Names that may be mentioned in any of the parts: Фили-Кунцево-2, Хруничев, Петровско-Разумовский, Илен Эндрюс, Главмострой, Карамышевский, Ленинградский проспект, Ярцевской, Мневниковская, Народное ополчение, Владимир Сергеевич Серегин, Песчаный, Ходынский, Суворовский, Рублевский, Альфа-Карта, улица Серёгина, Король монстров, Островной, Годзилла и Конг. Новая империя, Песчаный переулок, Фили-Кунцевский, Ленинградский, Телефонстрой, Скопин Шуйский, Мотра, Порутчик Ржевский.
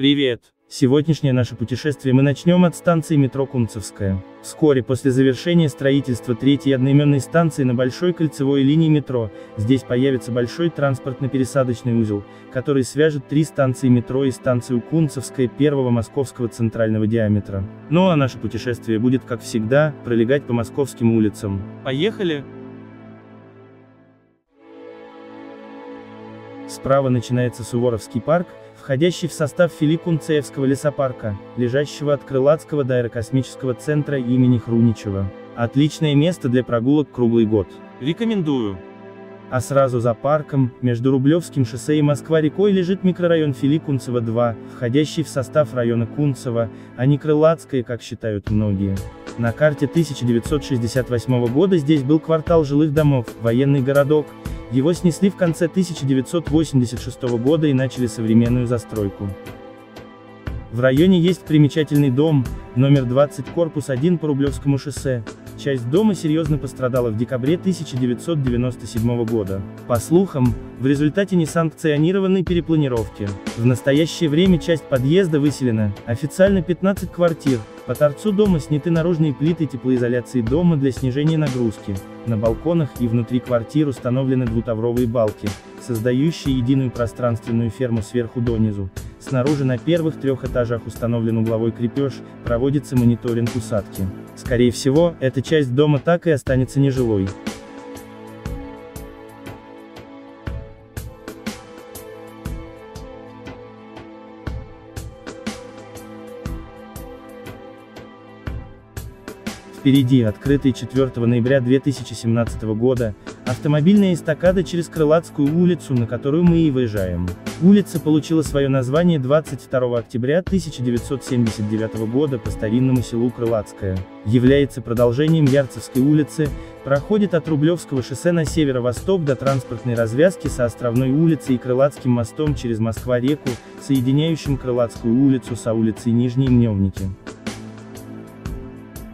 Привет! Сегодняшнее наше путешествие мы начнем от станции метро Кунцевская. Вскоре после завершения строительства третьей одноименной станции на большой кольцевой линии метро, здесь появится большой транспортно-пересадочный узел, который свяжет три станции метро и станцию Кунцевская первого московского центрального диаметра. Ну а наше путешествие будет, как всегда, пролегать по московским улицам. Поехали! Справа начинается Суворовский парк, входящий в состав Фили-Кунцевского лесопарка, лежащего от Крылатского до аэрокосмического центра имени Хруничева. Отличное место для прогулок круглый год. Рекомендую. А сразу за парком, между Рублевским шоссе и Москва-рекой лежит микрорайон Фили-Кунцево-2, входящий в состав района Кунцево, а не Крылатское, как считают многие. На карте 1968 года здесь был квартал жилых домов, военный городок. Его снесли в конце 1986 года и начали современную застройку. В районе есть примечательный дом, номер 20, корпус 1 по Рублевскому шоссе. Часть дома серьезно пострадала в декабре 1997 года. По слухам, в результате несанкционированной перепланировки. В настоящее время часть подъезда выселена, официально 15 квартир, по торцу дома сняты наружные плиты теплоизоляции дома для снижения нагрузки, на балконах и внутри квартир установлены двутавровые балки, создающие единую пространственную ферму сверху донизу. Снаружи на первых трех этажах установлен угловой крепеж, проводится мониторинг усадки. Скорее всего, эта часть дома так и останется нежилой. Впереди открытые 4 ноября 2017 года, автомобильная эстакада через Крылатскую улицу, на которую мы и выезжаем. Улица получила свое название 22 октября 1979 года по старинному селу Крылатское. Является продолжением Ярцевской улицы, проходит от Рублевского шоссе на северо-восток до транспортной развязки со Островной улицей и Крылатским мостом через Москва-реку, соединяющим Крылатскую улицу со улицей Нижние Мнёвники.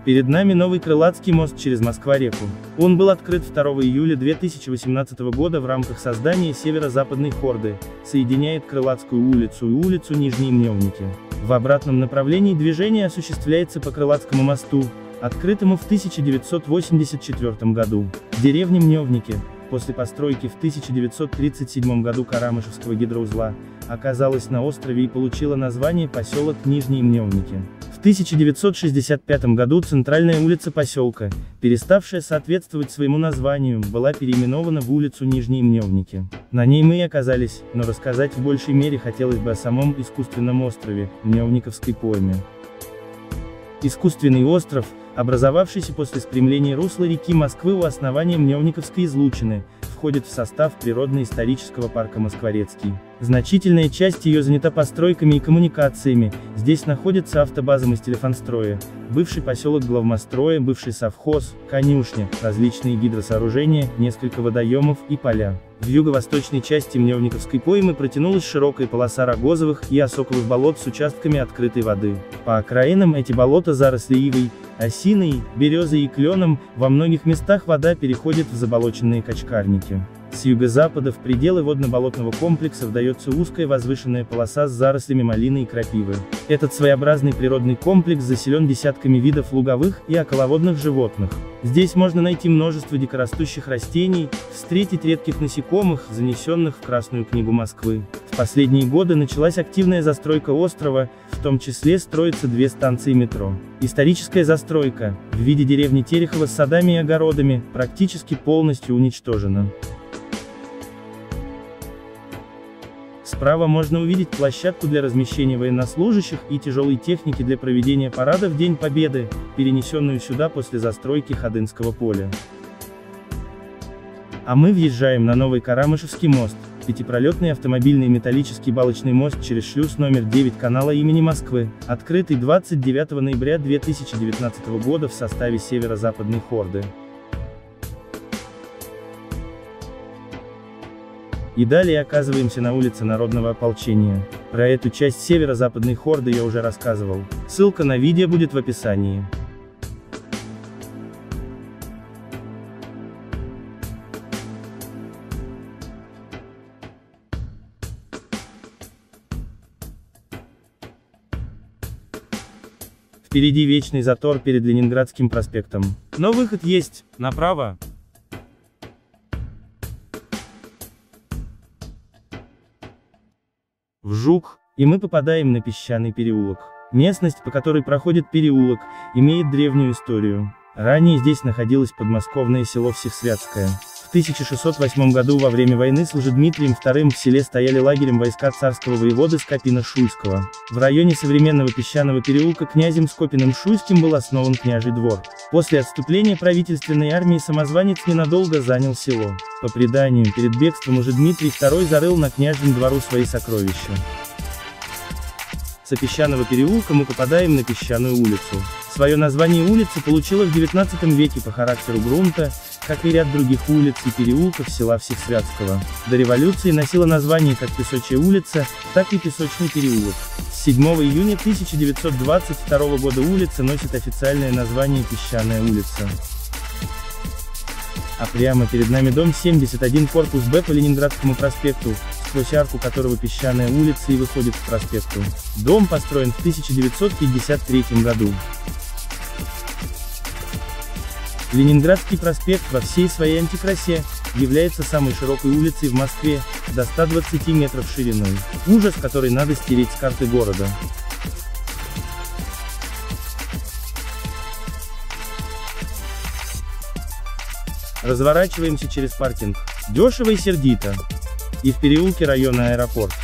Перед нами новый Крылатский мост через Москва-реку. Он был открыт 2 июля 2018 года в рамках создания Северо-Западной Хорды, соединяет Крылатскую улицу и улицу Нижние Мнёвники. В обратном направлении движение осуществляется по Крылатскому мосту, открытому в 1984 году. Деревня Мнёвники, после постройки в 1937 году Карамышевского гидроузла, оказалась на острове и получила название поселок Нижние Мнёвники. В 1965 году центральная улица поселка, переставшая соответствовать своему названию, была переименована в улицу Нижние Мнёвники. На ней мы и оказались, но рассказать в большей мере хотелось бы о самом искусственном острове, Мневниковской пойме. Искусственный остров, образовавшийся после спрямления русла реки Москвы у основания Мневниковской излучины, входит в состав природно-исторического парка Москворецкий. Значительная часть ее занята постройками и коммуникациями, здесь находится автобаза из Телефонстроя, бывший поселок Главмостроя, бывший совхоз, конюшня, различные гидросооружения, несколько водоемов и поля. В юго-восточной части Мневниковской поймы протянулась широкая полоса рогозовых и осоковых болот с участками открытой воды. По окраинам эти болота заросли ивой, осиной, березой и кленом, во многих местах вода переходит в заболоченные качкарники. С юго-запада в пределы водно-болотного комплекса вдается узкая возвышенная полоса с зарослями малины и крапивы. Этот своеобразный природный комплекс заселен десятками видов луговых и околоводных животных. Здесь можно найти множество дикорастущих растений, встретить редких насекомых, занесенных в Красную книгу Москвы. В последние годы началась активная застройка острова, в том числе строятся две станции метро. Историческая застройка, в виде деревни Терехова с садами и огородами, практически полностью уничтожена. Справа можно увидеть площадку для размещения военнослужащих и тяжелой техники для проведения парада в День Победы, перенесенную сюда после застройки Ходынского поля. А мы въезжаем на новый Карамышевский мост, пятипролетный автомобильный металлический балочный мост через шлюз номер 9 канала имени Москвы, открытый 29 ноября 2019 года в составе Северо-Западной Хорды. И далее оказываемся на улице Народного ополчения. Про эту часть Северо-Западной Хорды я уже рассказывал. Ссылка на видео будет в описании. Впереди вечный затор перед Ленинградским проспектом. Но выход есть, направо. В Жук, и мы попадаем на Песчаный переулок. Местность, по которой проходит переулок, имеет древнюю историю. Ранее здесь находилось подмосковное село Всехсвятское. В 1608 году во время войны с Лжедмитрием II в селе стояли лагерем войска царского воеводы Скопина Шуйского. В районе современного Песчаного переулка князем Скопиным Шуйским был основан княжий двор. После отступления правительственной армии самозванец ненадолго занял село. По преданию, перед бегством Лжедмитрий II зарыл на княжьем двору свои сокровища. С Песчаного переулка мы попадаем на Песчаную улицу. Свое название улица получила в 19 веке по характеру грунта, как и ряд других улиц и переулков села Всехсвятского. До революции носила название как Песочая улица, так и Песочный переулок. С 7 июня 1922 года улица носит официальное название Песчаная улица. А прямо перед нами дом 71, корпус Б по Ленинградскому проспекту, сквозь арку которого Песчаная улица и выходит к проспекту. Дом построен в 1953 году. Ленинградский проспект во всей своей антикрасе является самой широкой улицей в Москве, до 120 метров шириной. Ужас, который надо стереть с карты города. Разворачиваемся через паркинг. Дешево и сердито. И в переулке района Аэропорт.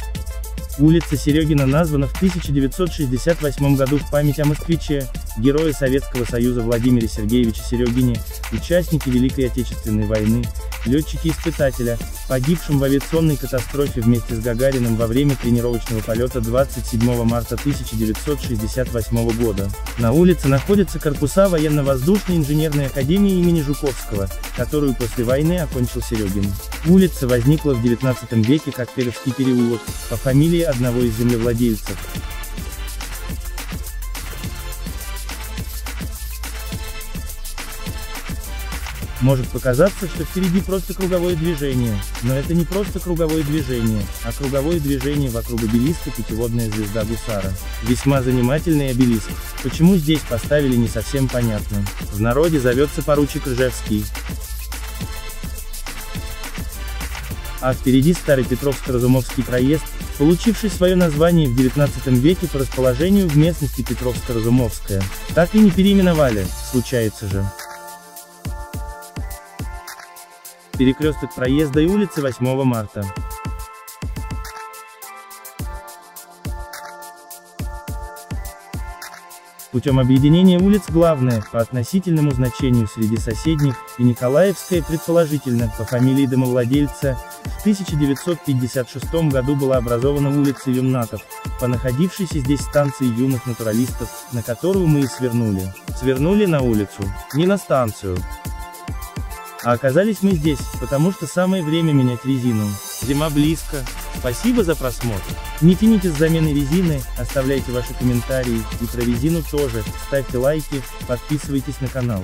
Улица Серегина названа в 1968 году в память о москвиче, герое Советского Союза Владимире Сергеевиче Серегине, участнике Великой Отечественной войны, летчике-испытателя, погибшем в авиационной катастрофе вместе с Гагариным во время тренировочного полета 27 марта 1968 года. На улице находятся корпуса Военно-воздушной инженерной академии имени Жуковского, которую после войны окончил Серегин. Улица возникла в 19 веке как Перевский переулок, по фамилии одного из землевладельцев. Может показаться, что впереди просто круговое движение, но это не просто круговое движение, а круговое движение вокруг обелиска «Путеводная звезда Гусара». Весьма занимательный обелиск, почему здесь поставили, не совсем понятно. В народе зовется Порутчик Ржевский. А впереди старый Петровско-Разумовский проезд, получивший свое название в 19 веке по расположению в местности Петровско-Разумовская. Так и не переименовали, случается же. Перекресток проезда и улицы 8 марта. Путем объединения улиц главное, по относительному значению среди соседних, и Николаевская, предположительно, по фамилии домовладельца, в 1956 году была образована улица Юмнатов, по находившейся здесь станции юных натуралистов, на которую мы и свернули. Свернули на улицу, не на станцию. А оказались мы здесь, потому что самое время менять резину. Зима близко. Спасибо за просмотр. Не тяните с заменой резины, оставляйте ваши комментарии, и про резину тоже, ставьте лайки, подписывайтесь на канал.